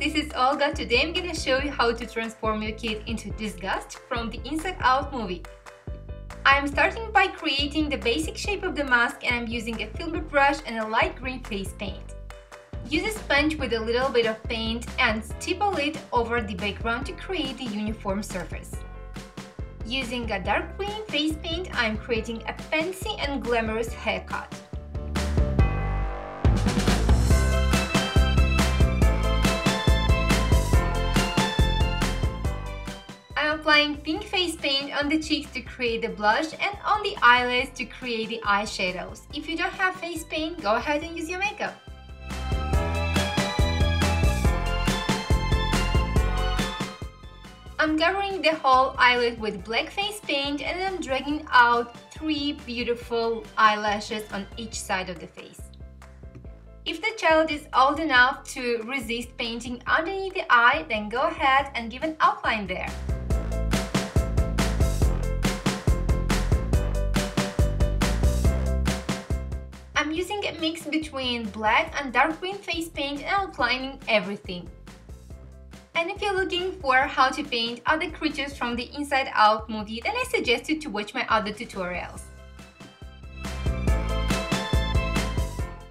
this is Olga. Today I'm gonna show you how to transform your kid into Disgust from the Inside Out movie. I'm starting by creating the basic shape of the mask, and I'm using a filbert brush and a light green face paint. Use a sponge with a little bit of paint and stipple it over the background to create the uniform surface. Using a dark green face paint, I'm creating a fancy and glamorous haircut. I'm applying pink face paint on the cheeks to create the blush and on the eyelids to create the eyeshadows. If you don't have face paint, go ahead and use your makeup. I'm covering the whole eyelid with black face paint, and I'm dragging out three beautiful eyelashes on each side of the face. If the child is old enough to resist painting underneath the eye, then go ahead and give an outline there. I'm using a mix between black and dark green face paint and outlining everything. And if you're looking for how to paint other creatures from the Inside Out movie, then I suggest you to watch my other tutorials.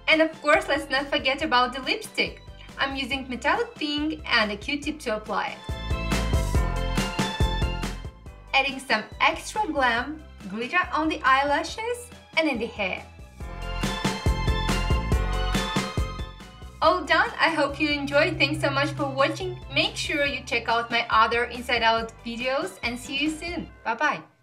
And of course, let's not forget about the lipstick. I'm using metallic pink and a Q-tip to apply it. Adding some extra glam, glitter on the eyelashes and in the hair. All done. I hope you enjoyed. Thanks so much for watching. Make sure you check out my other Inside Out videos, and see you soon. Bye bye.